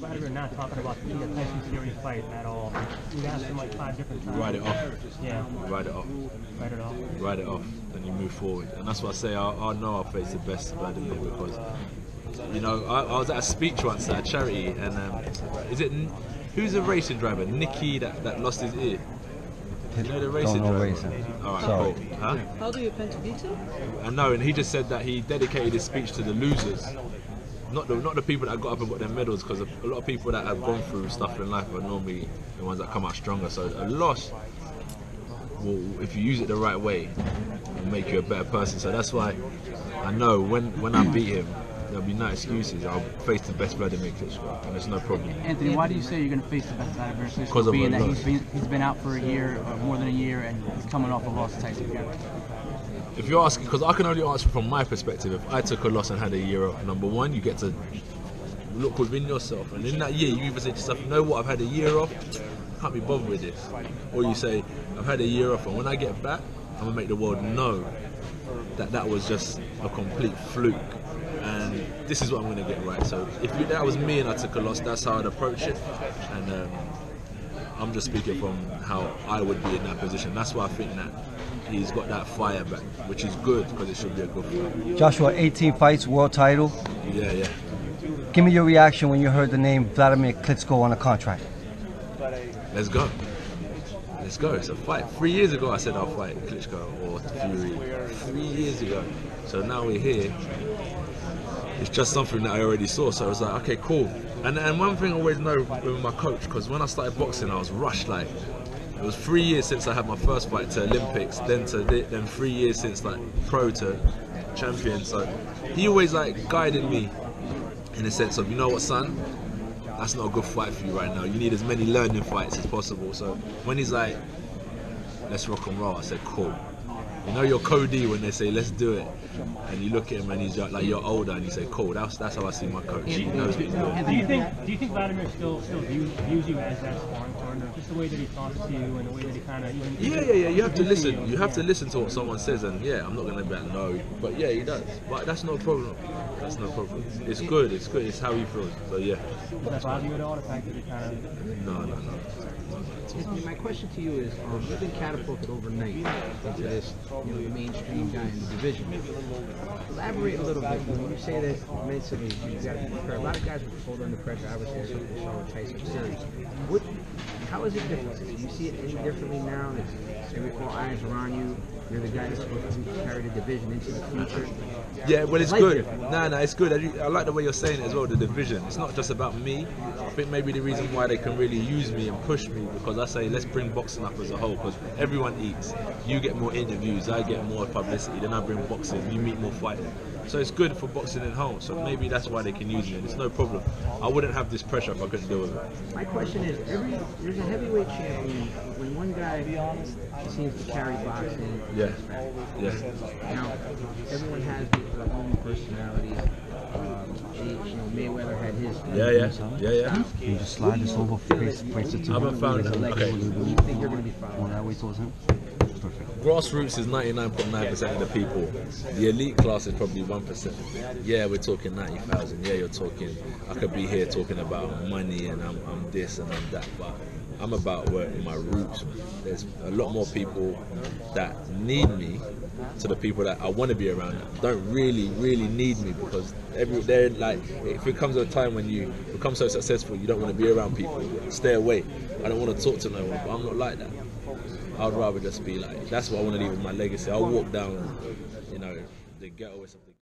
Wladimir not talking about the Tyson Fury fight at all. You asked him like 5 different times. Ride it off. Yeah. Ride it off. Ride it off. Ride it off, and you move forward. And that's what I say, I know I face the best Wladimir because, you know, I was at a speech once at a charity, and who's a racing driver? Nikki that lost his ear. You know the racing driver? All right, so, cool. Huh? How do you plan to beat him? I know, and he just said that he dedicated his speech to the losers. Not the people that got up and got their medals, because a lot of people that have gone through stuff in life are normally the ones that come out stronger. So a loss, well, if you use it the right way, will make you a better person. So that's why I know when I beat him, there'll be no excuses. I'll face the best Wladimir Klitschko, and it's no problem. Anthony, why do you say you're going to face the best Wladimir Klitschko? Because being that he's been out for a year, or more than a year, and he's coming off a loss to Tyson Fury. If you're asking, because I can only answer from my perspective, if I took a loss and had a year off, #1, you get to look within yourself. And in that year, you either say to yourself, you know what, I've had a year off, I can't be bothered with this. Or you say, I've had a year off, and when I get back, I'm going to make the world know that that was just a complete fluke. And this is what I'm going to get right. So if that was me and I took a loss, that's how I'd approach it. And I'm just speaking from how I would be in that position. That's why I think that he's got that fire back, which is good because it should be a good fight. Joshua, 18 fights, world title. Yeah, yeah. Give me your reaction when you heard the name Wladimir Klitschko on a contract. Let's go. Let's go. It's a fight. 3 years ago, I said I'll fight Klitschko or Fury. 3 years ago. So now we're here. It's just something that I already saw. So I was like, okay, cool. And one thing I always know with my coach, because when I started boxing, I was rushed like. It was 3 years since I had my first fight to Olympics, then 3 years since like pro to champion. So he always like guided me in the sense of, you know what, son, that's not a good fight for you right now. You need as many learning fights as possible. So when he's like, let's rock and roll, I said, cool. You know you're Cody when they say, let's do it. And you look at him and he's like, you're older, and you say, cool, that's how I see my coach. He knows what he's doing. Do you think Wladimir still views you as that sparring partner? Just the way that he talks to you and the way that he kind of... Yeah, you have to listen. You have to listen to what someone says, and yeah, I'm not going to be like, no. But yeah, he does. But that's no problem. That's no problem. It's good, it's good. It's how he feels. So yeah. Does that bother you at all, the fact that he kind of... No. My question to you is, you've been catapulted overnight into this, you know, mainstream guy in the division. Elaborate a little bit. When you say that mentally, you've got to prepare. A lot of guys were pulled under pressure, obviously, on Tyson Fury. How is it different? Do you see it any differently now? It's all eyes around you. You're the guy that's supposed to carry the division into the future. Yeah, well, it's good. No, it's good. I like the way you're saying it as well, the division. It's not just about me. I think maybe the reason why they can really use me and push me, because I say, let's bring boxing up as a whole, because everyone eats. You get more interviews, I get more publicity, then I bring boxing, you meet more fighters. So it's good for boxing at home, so maybe that's why they can use me, and it's no problem. I wouldn't have this pressure if I couldn't deal with it. My question is, there's a heavyweight champion, when one guy seems to carry boxing, now, everyone has their own personalities. Mayweather had his. Yeah. You just slide this over, face it to him. I haven't found him. Okay. You think you're going to be fine? Well, that way towards him. Perfect. Grassroots is 99.9% of the people. The elite class is probably 1%. Yeah, we're talking 90,000. Yeah, you're talking. I could be here talking about money and I'm this and I'm that, but I'm about working my roots. There's a lot more people that need me to the people that I want to be around that don't really need me, because they're like, if it comes a time when you become so successful, you don't want to be around people. Stay away. I don't want to talk to no one, but I'm not like that. I'd rather just be like, that's what I want to leave with my legacy. I'll walk down, you know, the ghetto or something.